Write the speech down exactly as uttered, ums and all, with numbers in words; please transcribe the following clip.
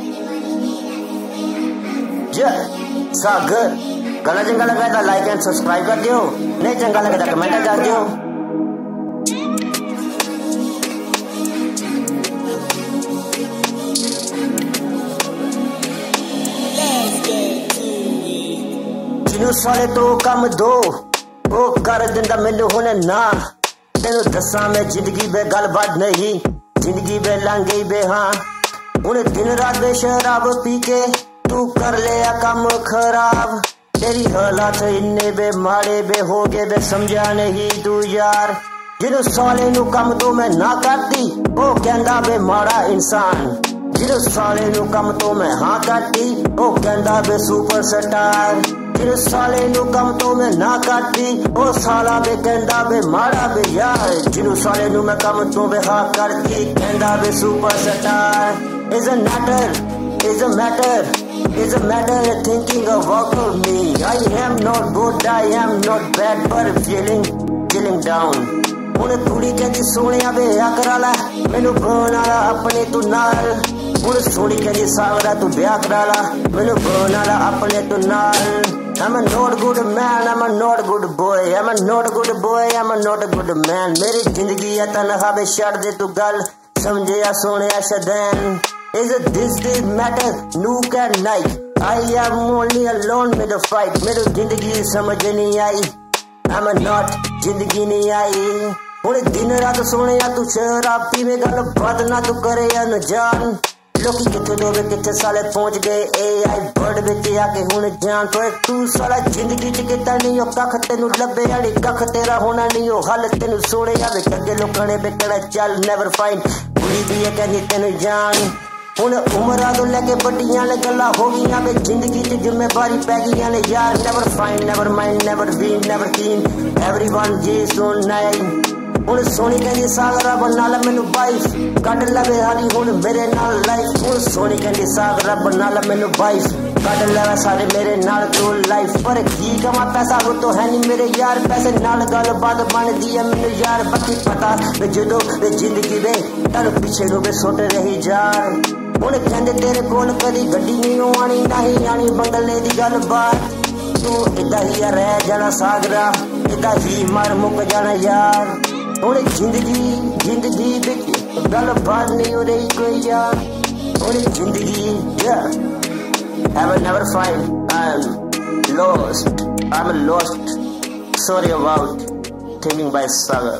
Yeah, it's all good. गाना चंगा लगा तो लाइक एंड सब्सक्राइब कर दियो, नहीं चंगा लगा तो कमेंट कर दियो। न्यूज़ वाले तो कम दो वो कर दिंदा मिल होने ना तेनू दसा मैं जिंदगी बे गलबात नहीं जिंदगी बे लंघी बे हाँ उन दिन रात बे शराब पी के तू कर लिया काम खराब तेरी हालात इन्ने बे माड़े बे हो गए बे समझा नहीं तू यार जिन्हों साले नू कम तो मैं ना करती वो कहंदा बे माड़ा इंसान जिन्हों साले नू कम तो मैं हाँ करती वो कहंदा बे सुपर स्टार जिन साले नू कम तो मैं ना करती ओ साला बे कहंदा बे माड़ा बे यार जिन साले नू मैं कम तो बे हाँ करती कहंदा बे superstar is a matter is a matter is a matter thinking about me I am not good I am not bad पर फीलिंग फीलिंग डाउन उन्हें थोड़ी कहती सोने बे अकराला मैनू बना अपने तू नाल उन सोनी कहती सावरा तू ब्याह कराला मैनू बना अपने तू नाल I'm a not good man, I'm a not good boy, I'm a not good boy, I'm a not good man. मेरी जिंदगी या तनहा बे छड़ दे तू गल समझे या सोने या शदैन Is it this this matter nook and night? I am only alone with the fight. मेरी जिंदगी समझ नहीं आई I'm a not जिंदगी नहीं आई पूरे दिन रात सोने या तू शराब पीवे गल बात ना तू करे या न जान लोकी किथे लोगे किथे साले पहुंच गए ए आई बर्ड विच आके हुण जान पर तू साला जिंदगी च किता नहीं ओ कख तेनू लभे आड़ी कख तेरा होना नहीं ओ हल तेनू सोड़े आवे कगे लोकां ने बेकड़ा चल नेवर फाइंड बुरी भी ए कहनी तेनू जान हुण उमरां तो लेके बड्डियां ले गल्लां हो गईयां वे जिंदगी च जिम्मेवारी पै गईयां ने यार never find never mind never be never keen everyone jeez on night उन सोनी कहती सागरा बना ला मैनू वाइफ कट लवे हारी हुन मेरे नाल लाइफ उन सोनी कहती सागरा बना ला मैनू वाइफ कट लवे सारे मेरे नाल तू लाइफ पर की कमा पैसा वो तो है नहीं मेरे यार पैसे नाल गल बात बन दी है मैनू यार बाकी पता वे जदों वे जिंदगी वे तेरे पीछे रोवे सुट रही यार उन कहंदे तेरे कोल कदी गड्डी नहीं आनी नहीं आनी बंगले दी गल बात तू इदा ही रह जाना सागरा इदा ही मर मुक जाना यार उन्हें जिंदगी जिंदगी गल बात नहीं हो रही कोई यार उन्हें जिंदगी I will never find I'm lost I'm lost sorry about thinking by Sagar।